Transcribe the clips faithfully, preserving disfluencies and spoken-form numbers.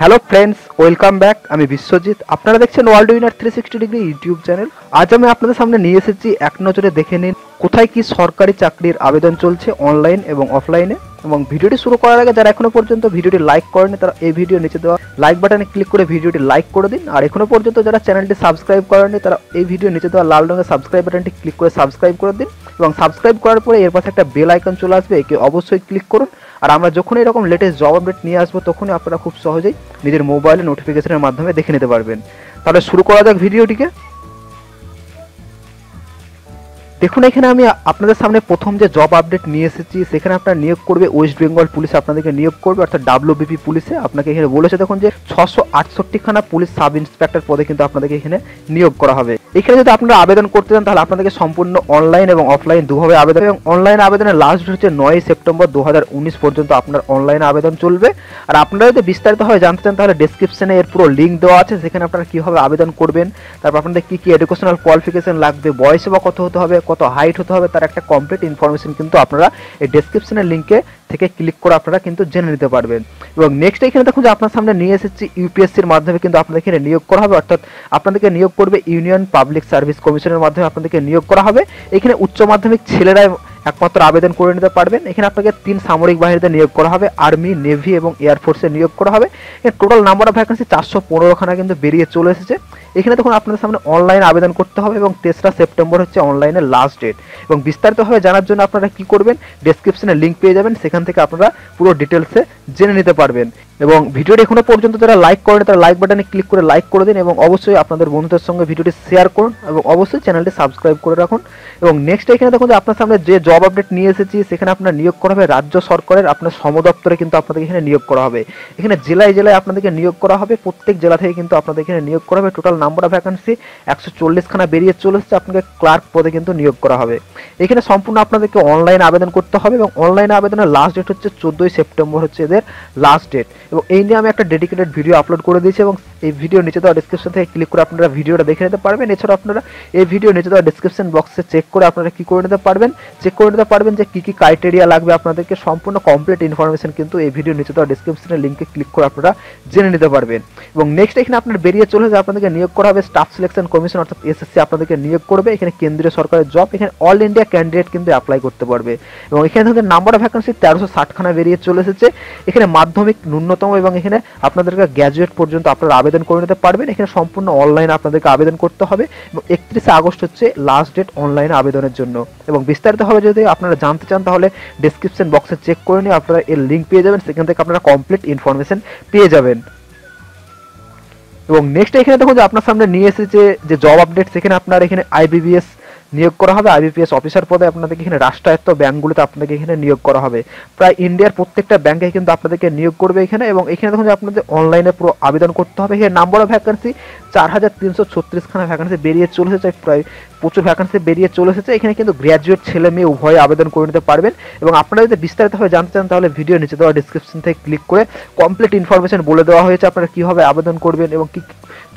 Hello friends welcome back आमी बिश्वजीत आपनारा देखছেন world winner three sixty degree YouTube channel. आज हमें अपन सामने नहीं एसेছি एक नजरे देखे नीन কোথায় কি সরকারি চাকরির আবেদন চলছে অনলাইন এবং অফলাইনে। এবং ভিডিওটি শুরু করার আগে যারা এখনো পর্যন্ত ভিডিওটি লাইক করেননি তারা এই ভিডিও নিচে দেওয়া লাইক বাটনে ক্লিক করে ভিডিওটি লাইক করে দিন। আর এখনো পর্যন্ত যারা চ্যানেলটি সাবস্ক্রাইব করেননি তারা এই ভিডিও নিচে দেওয়া লাল রঙের সাবস্ক্রাইব বাটনটি ক্লিক করে সাবস্ক্রাইব করে দিন। এবং সাবস্ক্রাইব করার পরে এর পাশে একটা বেল আইকন চলে আসবে, একে অবশ্যই ক্লিক করুন। আর আমরা যখন এরকম লেটেস্ট জব আপডেট নিয়ে আসবো তখনই আপনারা খুব সহজেই নিজের মোবাইলে নোটিফিকেশনের মাধ্যমে দেখে নিতে পারবেন। তাহলে শুরু করা যাক ভিডিওটিকে। দেখুন এখানে আমি আপনাদের সামনে প্রথম যে জব আপডেট নিয়ে এসেছি সেখানে আপনারা নিয়োগ করবে ওয়েস্ট বেঙ্গল পুলিশে, আপনাদেরকে নিয়োগ করবে অর্থাৎ ডাব্লিউবিপি পুলিশে। আপনাকে এখানে বলেছে দেখুন যে ছশো আটষট্টি খানা পুলিশ সাব ইন্সপেক্টর পদে কিন্তু আপনাদেরকে এখানে নিয়োগ করা হবে। এখানে যদি আপনারা আবেদন করতে চান তাহলে আপনাদেরকে সম্পূর্ণ অনলাইন এবং অফলাইন দুভাবে আবেদন, এবং অনলাইন আবেদনের লাস্ট ডেট হচ্ছে নয় সেপ্টেম্বর দু হাজার উনিশ পর্যন্ত আপনার অনলাইন আবেদন চলবে। আর আপনারা যদি বিস্তারিতভাবে জানতে চান তাহলে ডিসক্রিপশনে এর পুরো লিঙ্ক দেওয়া আছে, সেখানে আপনারা কীভাবে আবেদন করবেন, তারপর আপনাদের কী কী এডুকেশনাল কোয়ালিফিকেশান লাগবে, বয়স বা কত হতে হবে, কত হাইট হতে হবে, তার একটা কমপ্লিট ইনফরমেশন কিন্তু আপনারা এই ডেসক্রিপশনের লিঙ্কে থেকে ক্লিক করে আপনারা কিন্তু জেনে নিতে পারবেন। এবং নেক্সট এখানে দেখুন যে আপনার সামনে নিয়ে এসেছি ইউপিএসসির মাধ্যমে কিন্তু আপনাদের এখানে নিয়োগ করা হবে, অর্থাৎ আপনাদেরকে নিয়োগ করবে ইউনিয়ন পাবলিক সার্ভিস কমিশনের মাধ্যমে আপনাদেরকে নিয়োগ করা হবে। এখানে উচ্চ মাধ্যমিক ছেলেরা একমাত্র আবেদন করে নিতে পারবেন। এখানে আপনাকে তিন সামরিক বাহিনীতে নিয়োগ করা হবে, আর্মি, নেভি এবং এয়ারফোর্সে নিয়োগ করা হবে। টোটাল নাম্বার অফ ভ্যাকেন্সি চারশো পনেরোখানা কিন্তু বেরিয়ে চলে এসেছে। এখানে দেখুন আপনাদের সামনে অনলাইন আবেদন করতে হবে এবং তেসরা সেপ্টেম্বর হচ্ছে অনলাইনের লাস্ট ডেট। এবং বিস্তারিতভাবে জানার জন্য আপনারা কি করবেন, ডেসক্রিপশনে লিঙ্ক পেয়ে যাবেন, সেখান থেকে আপনারা পুরো ডিটেলসে জেনে নিতে পারবেন। এবং ভিডিওটি এখনো পর্যন্ত যারা লাইক করেন তারা লাইক বাটনে ক্লিক করে লাইক করে দিন, এবং অবশ্যই আপনাদের বন্ধুদের সঙ্গে ভিডিওটি শেয়ার করুন, এবং অবশ্যই চ্যানেলটি সাবস্ক্রাইব করে রাখুন। এবং নেক্সট এখানে দেখুন যে আপনার সামনে যে জব আপডেট নিয়ে এসেছি সেখানে আপনার নিয়োগ করা হবে রাজ্য সরকারের আপনার সমদপ্তরে কিন্তু আপনাদের এখানে নিয়োগ করা হবে। এখানে জেলায় জেলায় আপনাদেরকে নিয়োগ করা হবে, প্রত্যেক জেলা থেকে কিন্তু আপনাদের এখানে নিয়োগ করা হবে। টোটাল নাম্বার অফ ভ্যাকান্সি একশো চল্লিশখানা বেরিয়ে চলে এসেছে, আপনাকে ক্লার্ক পদে কিন্তু নিয়োগ করা হবে। এখানে সম্পূর্ণ আপনাদেরকে অনলাইন আবেদন করতে হবে, এবং অনলাইন আবেদনের লাস্ট ডেট হচ্ছে চোদ্দোই সেপ্টেম্বর হচ্ছে এদের লাস্ট ডেট। এবং এই নিয়ে আমি একটা ডেডিকেটেড ভিডিও আপলোড করে দিয়েছি, এবং এই ভিডিও নিচে দেওয়া ডিসক্রিপশন থেকে ক্লিক করে আপনারা ভিডিওটা দেখে নিতে পারবেন। এছাড়া আপনারা এই ভিডিও নিচে দেওয়া ডিসক্রিপশন বক্সে চেক করে আপনারা কী করে নিতে পারবেন, চেক করে নিতে পারবেন যে কী কী ক্রাইটেরিয়া লাগবে আপনাদেরকে, সম্পূর্ণ কমপ্লিট ইনফরমেশন কিন্তু এই ভিডিও নিচে দেওয়া ডিসক্রিপশনের লিঙ্কে ক্লিক করে আপনারা জেনে নিতে পারবেন। এবং নেক্সট এখানে আপনার বেরিয়ে চলে যে আপনাদেরকে নিয়োগ করা হবে স্টাফ সিলেকশন কমিশন অর্থাৎ এসএসসি আপনাদেরকে নিয়োগ করবে। এখানে কেন্দ্রীয় সরকারের জব, এখানে অল ইন্ডিয়া ক্যান্ডিডেট কিন্তু অ্যাপ্লাই করতে পারবে। এবং এখানে তাদের নাম্বার অফ ভ্যাকান্সি তেরোশো ষাটখানা বেরিয়ে চলে এসেছে। এখানে মাধ্যমিক ন্যূনতম এবং এখানে আপনাদেরকে গ্র্যাজুয়েট পর্যন্ত আপনারা আবেদন করে নিতে পারবেন। এখানে সম্পূর্ণ অনলাইন আপনাদেরকে আবেদন করতে হবে, এবং একত্রিশে আগস্ট হচ্ছে লাস্ট ডেট অনলাইন আবেদনের জন্য। এবং বিস্তারিতভাবে যদি আপনারা জানতে চান তাহলে ডিসক্রিপশন বক্সে চেক করে নিয়ে আপনারা এর লিঙ্ক পেয়ে যাবেন, সেখান থেকে আপনারা কমপ্লিট ইনফরমেশন পেয়ে যাবেন। এবং নেক্সট এখানে দেখুন যে আপনার সামনে নিয়ে এসেছে যে জব আপডেট, সেখানে আপনার এখানে আইবিপিএস নিয়োগ করা হবে। আইবিপিএস অফিসার পদে আপনাদেরকে এখানে রাষ্ট্রায়ত্ত ব্যাঙ্কগুলোতে আপনাদেরকে এখানে নিয়োগ করা হবে। প্রায় ইন্ডিয়ার প্রত্যেকটা ব্যাঙ্কে কিন্তু আপনাদেরকে নিয়োগ করবে এখানে। এবং এখানে দেখুন যে আপনাদের অনলাইনে পুরো আবেদন করতে হবে। এখানে নাম্বার অফ ভ্যাকান্সি চার হাজার তিনশো ছত্রিশখানা ভ্যাকান্সি বেরিয়ে চলে এসেছে, প্রায় প্রচুর ভ্যাকান্সি বেরিয়ে চলে এসেছে। এখানে কিন্তু গ্র্যাজুয়েট ছেলে মেয়ে উভয়ে আবেদন করে নিতে পারবেন। এবং আপনারা যদি বিস্তারিতভাবে জানতে চান তাহলে ভিডিও নিচে দেওয়া ডিসক্রিপশন থেকে ক্লিক করে কমপ্লিট ইনফরমেশন বলে দেওয়া হয়েছে আপনারা কীভাবে আবেদন করবেন এবং কী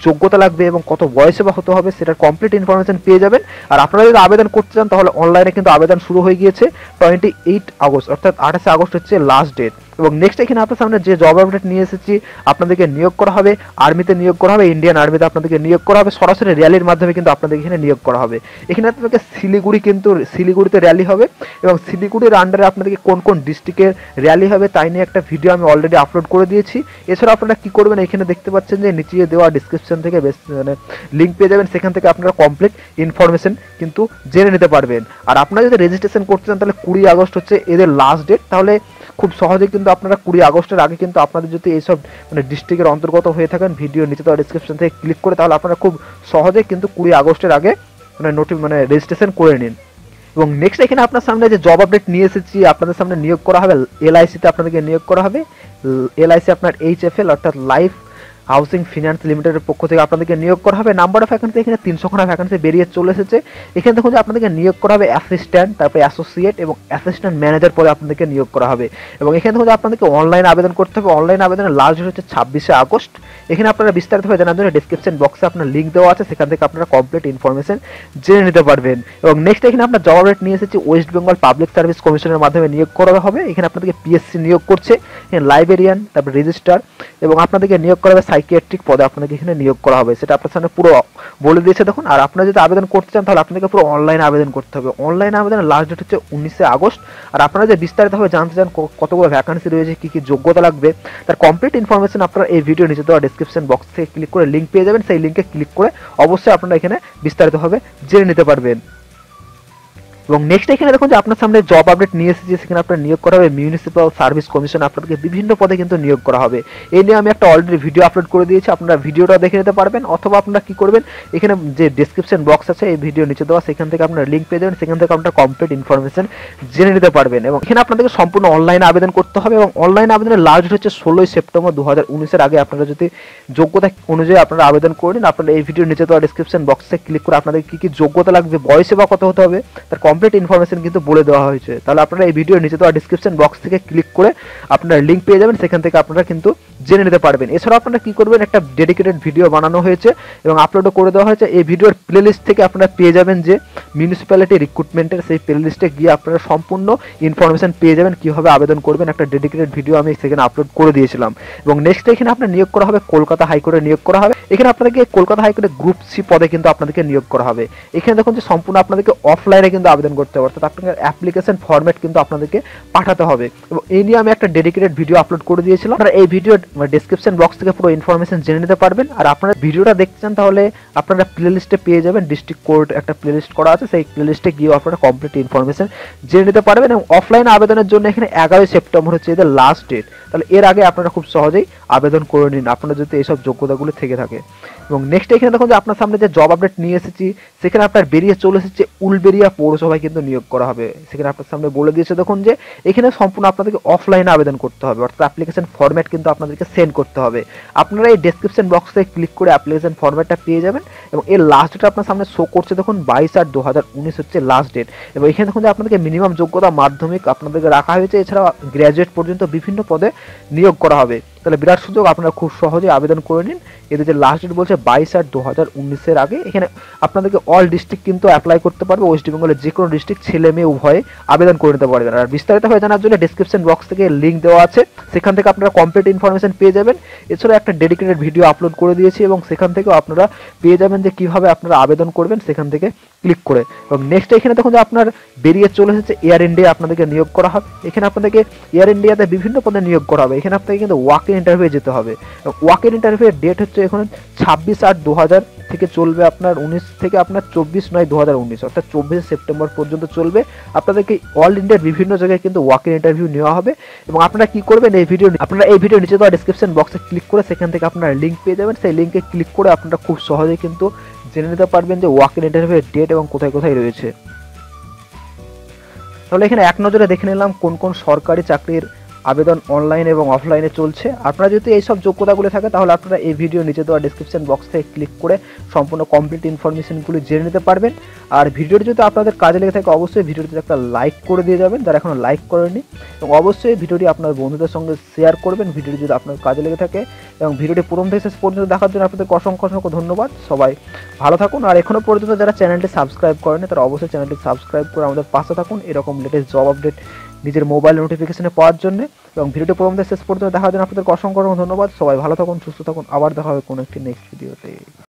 যোগ্যতা লাগবে এবং কত বয়সে বা হতে হবে সেটার কমপ্লিট ইনফরমেশন পেয়ে যাবেন। আর আপনারা যদি আবেদন করতে চান তাহলে অনলাইনে কিন্তু আবেদন শুরু হয়ে গিয়েছে টোয়েন্টি এইট আগস্ট অর্থাৎ আঠাশে আগস্ট হচ্ছে লাস্ট ডেট। এবং নেক্সট এখানে আপনার সামনে যে জব আপডেট নিয়ে এসেছি আপনাদেরকে নিয়োগ করা হবে আর্মিতে, নিয়োগ করা হবে ইন্ডিয়ান আর্মিতে, আপনাদেরকে নিয়োগ করা হবে সরাসরি র্যালির মাধ্যমে কিন্তু আপনাদের এখানে নিয়োগ করা হবে। এখানে আপনাদেরকে শিলিগুড়ি কিন্তু শিলিগুড়িতে র্যালি হবে, এবং শিলিগুড়ির আন্ডারে আপনাদেরকে কোন কোন ডিস্ট্রিক্টের র্যালি হবে তাই নিয়ে একটা ভিডিও আমি অলরেডি আপলোড করে দিয়েছি। এছাড়া আপনারা কী করবেন, এখানে দেখতে পাচ্ছেন যে নিচে দেওয়া ডিসক্রিপশন থেকে মানে লিঙ্ক পেয়ে যাবেন, সেখান থেকে আপনারা কমপ্লিট ইনফরমেশন কিন্তু জেনে নিতে পারবেন। আর আপনারা যদি রেজিস্ট্রেশন করতে চান তাহলে কুড়ি আগস্ট হচ্ছে এদের লাস্ট ডেট। তাহলে খুব সহজে কিন্তু আপনারা কুড়ি আগস্টের আগে কিন্তু আপনাদের যদি এইসব মানে ডিস্ট্রিক্টের অন্তর্গত হয়ে থাকেন ভিডিও নিচে তো ডিসক্রিপশন থেকে ক্লিক করে তাহলে আপনারা খুব সহজে কিন্তু কুড়ি আগস্টের আগে মানে নোটি মানে রেজিস্ট্রেশন করে নিন। এবং নেক্সট এখানে আপনার সামনে যে জব আপডেট নিয়ে এসেছি আপনাদের সামনে নিয়োগ করা হবে এলআইসিতে, আপনাদেরকে নিয়োগ করা হবে এলআইসি আপনার এইচএফএল অর্থাৎ লাইফ हाउसिंग फिनान्स लिमिटेडের পক্ষ থেকে আপনাদেরকে নিয়োগ করা হবে। নাম্বার অফ ভ্যাকেন্সি এখানে তিনশো খানা ভ্যাকেন্সি বেরিয়ে চলে এসেছে। এখানে দেখুন যে আপনাদেরকে নিয়োগ করা হবে অ্যাসিস্ট্যান্ট, তারপরে অ্যাসোসিয়েট এবং অ্যাসিস্ট্যান্ট ম্যানেজার পদে আপনাদেরকে নিয়োগ করা হবে। এবং এখানে দেখুন যে আপনাদেরকে অনলাইন আবেদন করতে হবে। অনলাইন আবেদনের লাস্ট হচ্ছে ছাব্বিশে আগস্ট। এখানে আপনারা বিস্তারিতভাবে জানার জন্য ডেসক্রিপশন বক্সে আপনার লিঙ্ক দেওয়া আছে, সেখান থেকে আপনারা কমপ্লিট ইনফরমেশন জেনে নিতে পারবেন। এবং নেক্সট এখানে আপনার জব রেট নিয়ে এসেছি ওয়েস্ট বেঙ্গল পাবলিক সার্ভিস কমিশনের মাধ্যমে নিয়োগ করা হবে। এখানে আপনাদেরকে পিএসসি নিয়োগ করছে, এখানে লাইব্রেরিয়ান, তারপরে রেজিস্ট্রার এবং আপনাদেরকে নিয়োগ করা হবে সাইকিয়াট্রিক পদে আপনাদেরকে এখানে নিয়োগ করা হবে। সেটা আপনার সামনে পুরো বলে দিয়েছে দেখুন। আর আপনারা যদি আবেদন করতে চান তাহলে আপনাদেরকে পুরো অনলাইন আবেদন করতে হবে। অনলাইন আবেদনের লাস্ট ডেট হচ্ছে উনিশে আগস্ট। আর আপনারা যে বিস্তারিতভাবে জানতে চান কতগুলো ভ্যাকান্সি রয়েছে, কী কী যোগ্যতা লাগবে, তার কমপ্লিট ইনফরমেশন আপনারা এই ভিডিও নিচে দেওয়া ডিসক্রিপশন বক্স থেকে ক্লিক করে লিঙ্ক পেয়ে যাবেন। সেই লিঙ্কে ক্লিক করে অবশ্যই আপনারা এখানে বিস্তারিতভাবে জেনে নিতে পারবেন। এবং নেক্সট এখানে দেখুন যে আপনার সামনে জব আপডেট নিয়ে এসেছি। সেখানে আপনার নিয়োগ করা হবে মিউনিসিপ্যাল সার্ভিস কমিশন, আপনাদেরকে বিভিন্ন পদে কিন্তু নিয়োগ করা হবে। এই নিয়ে আমি একটা অলরেডি ভিডিও আপলোড করে দিয়েছি, আপনারা ভিডিওটা দেখে নিতে পারবেন। অথবা আপনারা কী করবেন, এখানে যে ডিসক্রিপশন বক্স আছে এই ভিডিও নিচে দেওয়া, সেখান থেকে আপনারা লিঙ্ক পেয়ে যাবেন, সেখান থেকে আপনারা কমপ্লিট ইনফরমেশন জেনে নিতে পারবেন। এবং এখানে আপনাদেরকে সম্পূর্ণ অনলাইন আবেদন করতে হবে। এবং অনলাইন আবেদনের লাস্ট হচ্ছে ষোলোই সেপ্টেম্বর দু হাজার উনিশের আগে আপনারা যদি যোগ্যতা অনুযায়ী আপনারা আবেদন করে নিন। আপনারা এই ভিডিও নিচে দেওয়া ডিসক্রিপশন বক্সে ক্লিক করে আপনাদের কী কী যোগ্যতা লাগবে, বয়সে বা কত হতে হবে, তার কমপ্লিট ইনফরমেশন কিন্তু বলে দেওয়া হয়েছে। তাহলে আপনারা এই ভিডিওর নিচে দেওয়া ডিসক্রিপশন বক্স থেকে ক্লিক করে আপনারা লিঙ্ক পেয়ে যাবেন, সেখান থেকে আপনারা কিন্তু জেনে নিতে পারবেন। এছাড়া আপনারা কী করবেন, একটা ডেডিকেটেড ভিডিও বানানো হয়েছে এবং আপলোডও করে দেওয়া হয়েছে। এই ভিডিওর প্লেলিস্ট থেকে আপনারা পেয়ে যাবেন যে মিউনিসিপ্যালিটি রিক্রুটমেন্টের, সেই প্লেলিস্টে গিয়ে আপনারা সম্পূর্ণ ইনফরমেশন পেয়ে যাবেন কীভাবে আবেদন করবেন। একটা ডেডিকেটেড ভিডিও আমি সেখানে আপলোড করে দিয়েছিলাম। এবং নেক্সট এখানে আপনার নিয়োগ করা হবে কলকাতা হাইকোর্টে নিয়োগ করা হবে। এখানে আপনাদেরকে কলকাতা হাইকোর্টে গ্রুপ সি পদে কিন্তু আপনাদেরকে নিয়োগ করা হবে। এখানে দেখুন যে সম্পূর্ণ আপনাদেরকে অফলাইনে কিন্তু আবেদন করতে হবে, অর্থাৎ আপনাদের অ্যাপ্লিকেশন ফর্ম্যাট কিন্তু আপনাদেরকে পাঠাতে হবে। এবং এই নিয়ে আমি একটা ডেডিকেটেড ভিডিও আপলোড করে দিয়েছিলাম। আপনারা এই ভিডিও ডিসক্রিপশন বক্স থেকে পুরো ইনফরমেশন জেনে নিতে পারবেন। আর আপনারা ভিডিওটা দেখছেন তাহলে আপনারা প্লেলিস্টে পেয়ে যাবেন, ডিস্ট্রিক্ট কোর্ট একটা প্লেলিস্ট করা আছে, সেই প্লেলিস্টে গিয়েও আপনারা কমপ্লিট ইনফরমেশন জেনে নিতে পারবেন। এবং অফলাইন আবেদনের জন্য এখানে এগারোই সেপ্টেম্বর হচ্ছে এদের লাস্ট ডেট। তাহলে এর আগে আপনারা খুব সহজেই আবেদন করে নিন আপনারা যদি এইসব যোগ্যতাগুলো থেকে থাকে। এবং নেক্সট এখানে দেখুন যে আপনার সামনে যে জব আপডেট নিয়ে এসেছি সেখানে আপনার বেরিয়ে চলে এসেছে উলবেরিয়া পৌরসভায় কিন্তু নিয়োগ করা হবে। সেখানে আপনার সামনে বলে দিয়েছে দেখুন যে এখানে সম্পূর্ণ আপনাদেরকে অফলাইনে আবেদন করতে হবে, অর্থাৎ অ্যাপ্লিকেশন ফর্ম্যাট কিন্তু আপনাদেরকে সেন্ড করতে হবে। আপনারা এই ডেসক্রিপশন বক্সে ক্লিক করে অ্যাপ্লিকেশন ফর্ম্যাটটা পেয়ে যাবেন। এবং এর লাস্ট ডেট আপনার সামনে শো করছে দেখুন বাইশ আট দু হাজার উনিশ হচ্ছে লাস্ট ডেট। এবং এখানে দেখুন যে আপনাদেরকে মিনিমাম যোগ্যতা মাধ্যমিক আপনাদেরকে রাখা হয়েছে, এছাড়া গ্র্যাজুয়েট পর্যন্ত বিভিন্ন পদে নিয়োগ করা হবে। তাহলে বিরাট সুযোগ, আপনারা খুব সহজে আবেদন করে নিন। এদের যে লাস্ট ডেট বলছে বাইশ আট দু হাজার উনিশের আগে। এখানে আপনাদেরকে অল ডিস্ট্রিক্ট কিন্তু অ্যাপ্লাই করতে পারবে, ওয়েস্ট বেঙ্গলের যে কোনো ডিস্ট্রিক্ট ছেলে মেয়ে উভয়ে আবেদন করে নিতে পারবেন। আর বিস্তারিতভাবে জানার জন্য ডিসক্রিপশন বক্স থেকে লিঙ্ক দেওয়া আছে, সেখান থেকে আপনারা কমপ্লিট ইনফরমেশন পেয়ে যাবেন। এছাড়া একটা ডেডিকেটেড ভিডিও আপলোড করে দিয়েছি এবং সেখান থেকেও আপনারা পেয়ে যাবেন যে কীভাবে আপনারা আবেদন করবেন, সেখান থেকে ক্লিক করে। এবং নেক্সট এখানে দেখুন যে আপনার বেরিয়ে চলে এসেছে এয়ার ইন্ডিয়া আপনাদেরকে নিয়োগ করা হবে। এখানে আপনাদেরকে এয়ার ইন্ডিয়াতে বিভিন্ন পদে নিয়োগ করা হবে। এখানে আপনাকে কিন্তু ওয়াক ইন ইন্টারভিউ যেতে হবে। ওয়াক ইন ইন্টারভিউয়ের ডেট হচ্ছে এখন ছাব্বিশ আট দু হাজার থেকে চলবে আপনার উনিশ থেকে আপনার চব্বিশ নয় দু হাজার উনিশ অর্থাৎ চব্বিশে সেপ্টেম্বর পর্যন্ত চলবে। আপনাদেরকে অল ইন্ডিয়ার বিভিন্ন জায়গায় কিন্তু ওয়াক ইন ইন্টারভিউ নেওয়া হবে। এবং আপনারা কী করবেন, এই ভিডিও আপনারা এই ভিডিও নিচে দেওয়া ডিসক্রিপশন বক্সে ক্লিক করে সেখান থেকে আপনারা লিঙ্ক পেয়ে যাবেন। সেই লিঙ্কে ক্লিক করে আপনারা খুব সহজে কিন্তু জেনে নিতে পারবেন যে ওয়াক ইন ইন্টারভিউয়ের ডেট এবং কোথায় কোথায় রয়েছে। তাহলে এখানে এক নজরে দেখে নিলাম কোন কোন সরকারি চাকরির আবেদন অনলাইন এবং অফলাইনে চলছে। আপনারা যদি এইসব যোগ্যতাগুলো থাকে তাহলে আপনারা এই ভিডিও নিচে দেওয়া ডিসক্রিপশন বক্স থেকে ক্লিক করে সম্পূর্ণ কমপ্লিট ইনফরমেশনগুলো জেনে নিতে পারবেন। আর ভিডিওটি যদি আপনাদের কাজে লেগে থাকে অবশ্যই ভিডিওটিতে একটা লাইক করে দিয়ে যাবেন যারা এখনও লাইক করেনি, এবং অবশ্যই ভিডিওটি আপনার বন্ধুদের সঙ্গে শেয়ার করবেন ভিডিওটি যদি আপনার কাজে লেগে থাকে। এবং ভিডিওটি প্রথম থেকে শেষ পর্যন্ত দেখার জন্য আপনাদের অসংখ্য অসংখ্য ধন্যবাদ। সবাই ভালো থাকুন। আর এখনও পর্যন্ত যারা চ্যানেলটি সাবস্ক্রাইব করেনি তারা অবশ্যই চ্যানেলটি সাবস্ক্রাইব করে আমাদের পাশে থাকুন এরকম লেটেস্ট জব আপডেট নিজের মোবাইল নোটিফিকেশনে পাওয়ার জন্য। এবং ভিডিওটি প্রথম থেকে শেষ পর্যন্ত দেখার জন্য আপনাদের অসংখ্য ধন্যবাদ। সবাই ভালো থাকুন, সুস্থ থাকুন। আবার দেখা হবে কোনো একটি নেক্সট ভিডিওতে।